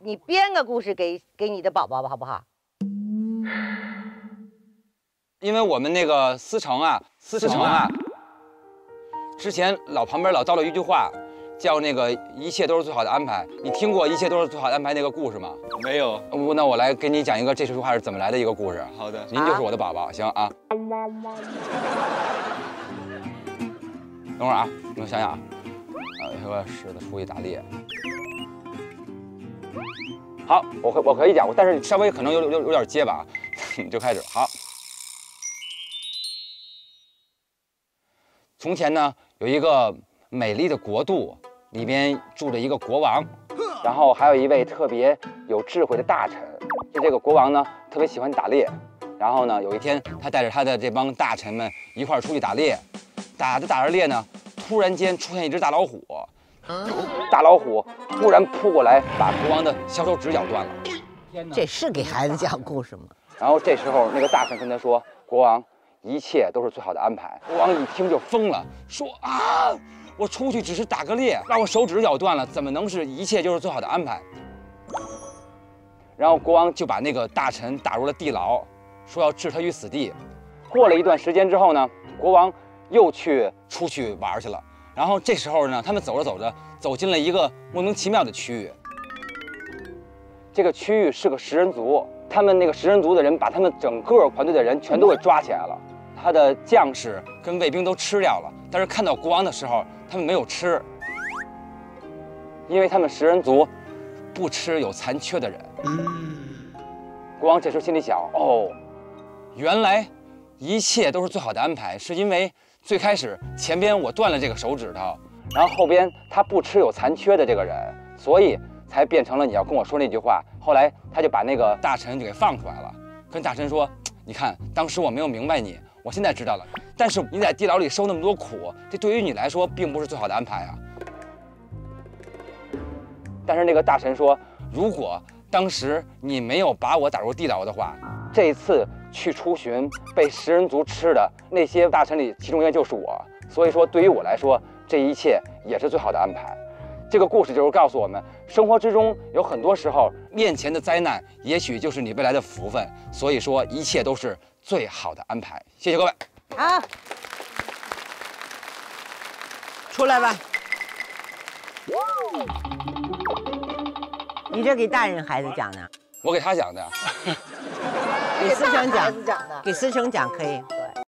你编个故事给你的宝宝吧，好不好？因为我们那个思成啊，之前旁边老叨叨一句话，叫那个一切都是最好的安排。你听过一切都是最好的安排那个故事吗？没有。那我来给你讲一个这句话是怎么来的一个故事。好的，您就是我的宝宝，行啊。等会儿啊，你们想想啊，有个狮子出去打猎。 好，我可以讲，但是稍微可能有点结巴，你就开始好。从前呢，有一个美丽的国度，里边住着一个国王，然后还有一位特别有智慧的大臣。这个国王呢，特别喜欢打猎，然后呢，有一天他带着他的这帮大臣们一块儿出去打猎，打着猎呢，突然间出现一只大老虎。 大老虎突然扑过来，把国王的小手指咬断了。这是给孩子讲故事吗？然后这时候，那个大臣跟他说：“国王，一切都是最好的安排。”国王一听就疯了，说：“啊，我出去只是打个猎，让我手指咬断了，怎么能是一切就是最好的安排？”然后国王就把那个大臣打入了地牢，说要置他于死地。过了一段时间之后呢，国王又出去玩去了。 然后这时候呢，他们走着，走进了一个莫名其妙的区域。这个区域是个食人族，他们那个食人族的人把他们整个团队的人全都给抓起来了，他的将士跟卫兵都吃掉了。但是看到国王的时候，他们没有吃，因为他们食人族不吃有残缺的人。国王这时候心里想：哦，原来一切都是最好的安排，是因为。 最开始前边我断了这个手指头，然后后边他不吃有残缺的这个人，所以才变成了你要跟我说那句话。后来他就把那个大臣就给放出来了，跟大臣说：“你看，当时我没有明白你，我现在知道了。但是你在地牢里受那么多苦，这对于你来说并不是最好的安排啊。”但是那个大臣说：“如果当时你没有把我打入地牢的话，这一次。” 去出巡被食人族吃的那些大臣里，其中一个就是我，所以说对于我来说，这一切也是最好的安排。这个故事就是告诉我们，生活之中有很多时候，面前的灾难也许就是你未来的福分，所以说一切都是最好的安排。谢谢各位。好，出来吧。你这给大人孩子讲的？我给他讲的。 给思成讲的，给思成讲可以。